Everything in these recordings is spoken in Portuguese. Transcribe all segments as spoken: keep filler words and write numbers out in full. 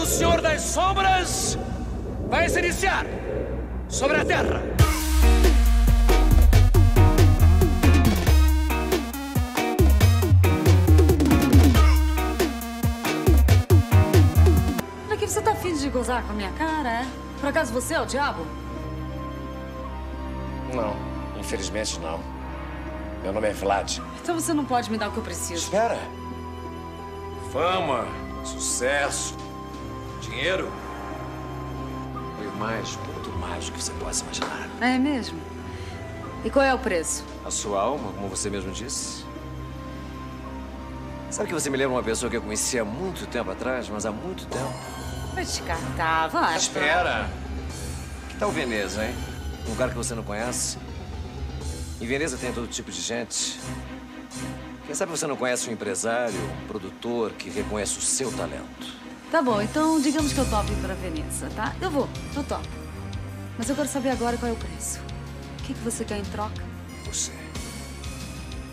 do Senhor das Sombras vai se iniciar sobre a Terra. Mas que você tá afim de gozar com a minha cara, é? Por acaso você é o diabo? Não, infelizmente não. Meu nome é Vlad. Então você não pode me dar o que eu preciso. Espera. Fama, sucesso, dinheiro e mais, tudo mais do que você possa imaginar. É mesmo? E qual é o preço? A sua alma, como você mesmo disse. Sabe que você me lembra uma pessoa que eu conheci há muito tempo atrás, mas há muito tempo. Vai descartar, vai. Espera. Que tal Veneza, hein? Um lugar que você não conhece. Em Veneza tem todo tipo de gente. Quem sabe você não conhece um empresário, um produtor que reconhece o seu talento. Tá bom, então digamos que eu topo ir pra Veneza, tá? Eu vou, eu topo. Mas eu quero saber agora qual é o preço. O que, que você quer em troca? Você.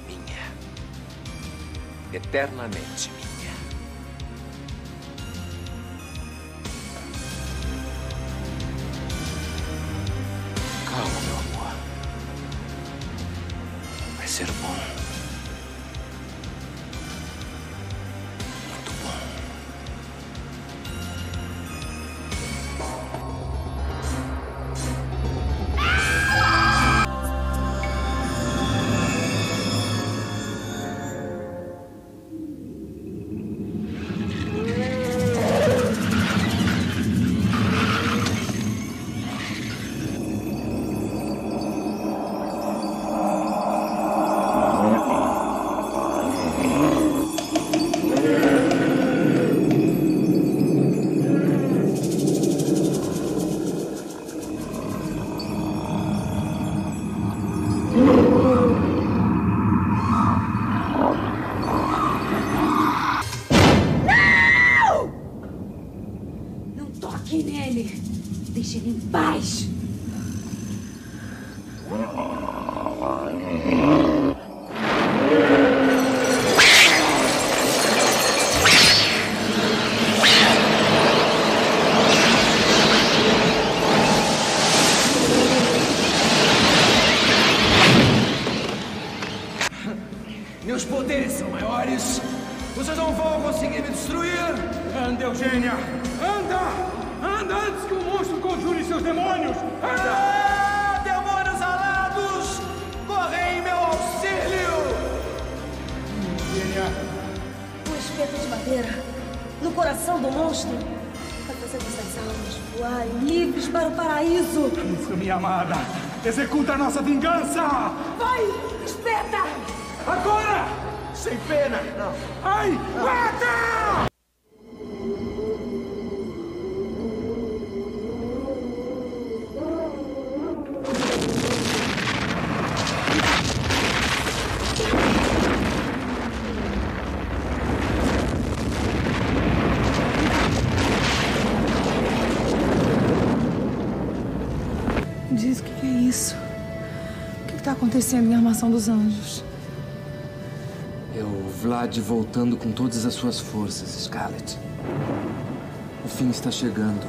Minha. Eternamente minha. Vai ser bom. Muito bom. Deixe ele em paz. Meus poderes são maiores. Vocês não vão conseguir me destruir. Anda, Eugênia. Anda! Anda antes que o monstro conjure seus demônios! Anda! Ah, demônios alados! Correi em meu auxílio! Eugênia! Um espeto de madeira no coração do monstro vai fazer nossas almas voarem livres para o paraíso! Isso, minha amada! Executa a nossa vingança! Vai! Espeta! Agora! Sem pena! Não! Ai! Não. Mata! Diz, o que, que é isso? O que está acontecendo em Armação dos Anjos? É o Vlad voltando com todas as suas forças, Scarlet. O fim está chegando.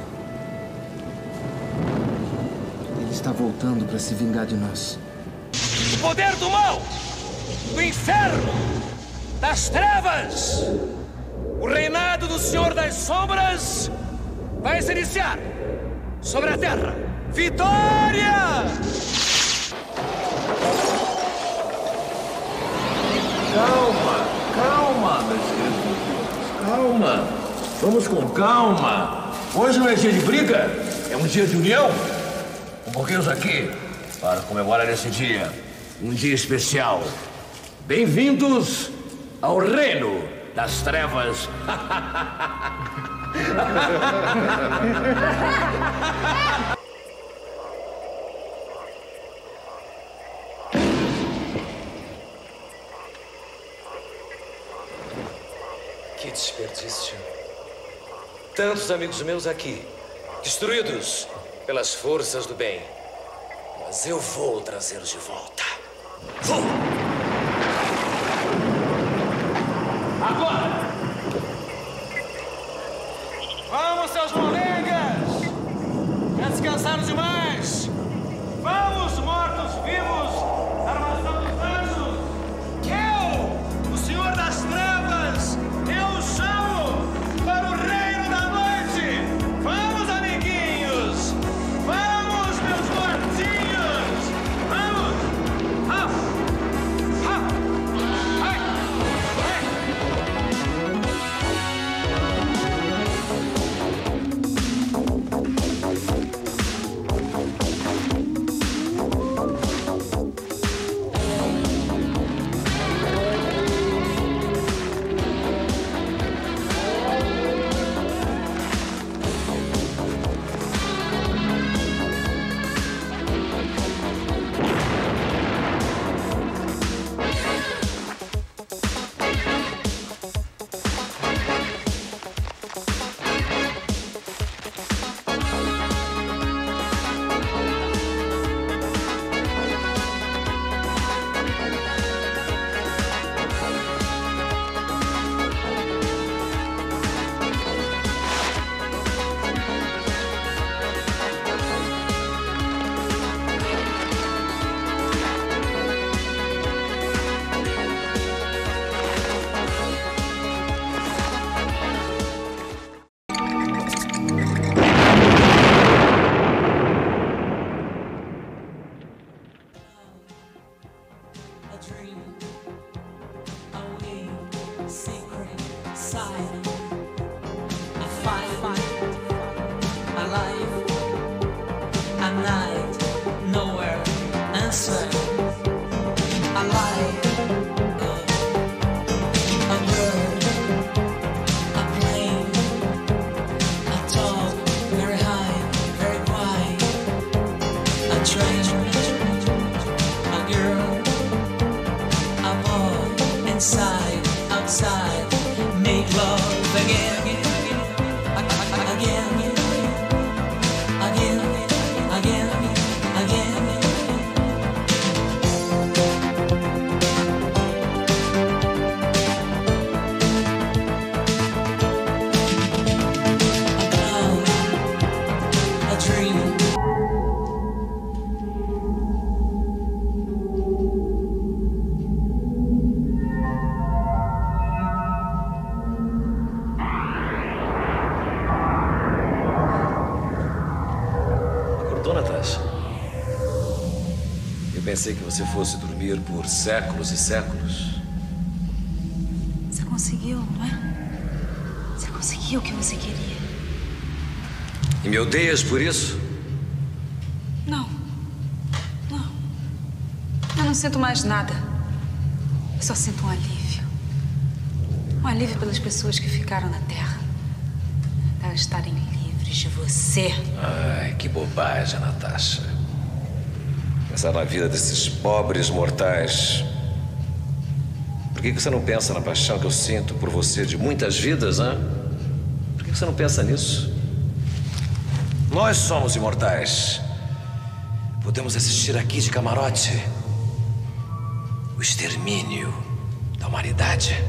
Ele está voltando para se vingar de nós. O poder do mal, do inferno, das trevas, o reinado do Senhor das Sombras vai se iniciar sobre a Terra. Vitória! Calma, calma, meus queridos. Calma. Vamos com calma. Hoje não é dia de briga, é um dia de união. Convoquei-os aqui para comemorar esse dia. Um dia especial. Bem-vindos ao reino das trevas. Que desperdício. Tantos amigos meus aqui, destruídos pelas forças do bem. Mas eu vou trazê-los de volta. Vou! Agora! Vamos! Vamos, seus molengas! Já descansaram demais! Vamos, mortos-vivos, armação dos anjos! Eu, o Senhor das Trevas, eu chamo para o reino da noite! Vamos, amiguinhos! Vamos, meus mortinhos! Vamos! Ah! Ah! Ai! Pensei que você fosse dormir por séculos e séculos. Você conseguiu, não é? Você conseguiu o que você queria. E me odeias por isso? Não. Não. Eu não sinto mais nada. Eu só sinto um alívio. Um alívio pelas pessoas que ficaram na Terra. Elas estarem livres de você. Ai, que bobagem, Natasha. Pensar na vida desses pobres mortais. Por que você não pensa na paixão que eu sinto por você de muitas vidas, né? Por que você não pensa nisso? Nós somos imortais. Podemos assistir aqui de camarote o extermínio da humanidade.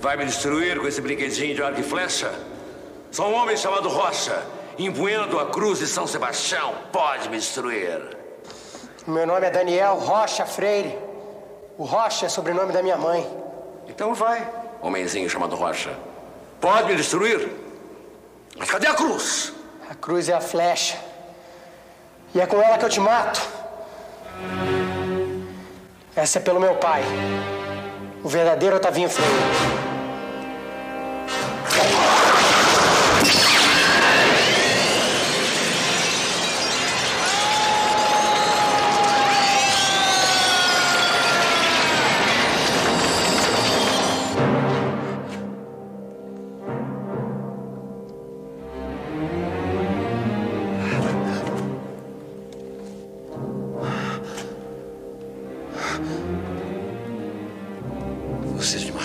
Vai me destruir com esse brinquedinho de arco e flecha? Sou um homem chamado Rocha, empunhando a cruz de São Sebastião. Pode me destruir. Meu nome é Daniel Rocha Freire. O Rocha é sobrenome da minha mãe. Então vai, homenzinho chamado Rocha. Pode me destruir? Mas cadê a cruz? A cruz é a flecha. E é com ela que eu te mato. Essa é pelo meu pai, o verdadeiro Tavinho Freire.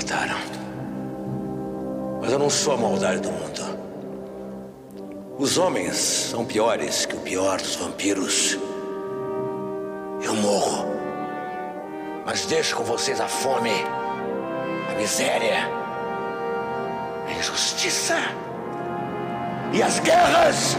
mataram. Mas eu não sou a maldade do mundo. Os homens são piores que o pior dos vampiros. Eu morro. Mas deixo com vocês a fome, a miséria, a injustiça e as guerras!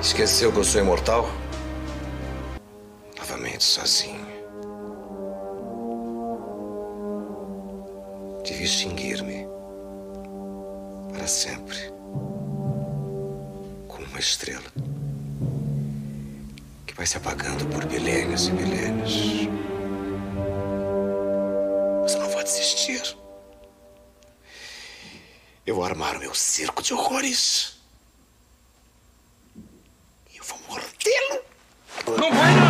Esqueceu que eu sou imortal? Novamente sozinho. Devia extinguir-me. Para sempre. Como uma estrela. Que vai se apagando por milênios e milênios. Mas eu não vou desistir. Eu vou armar o meu circo de horrores. Não vai, não!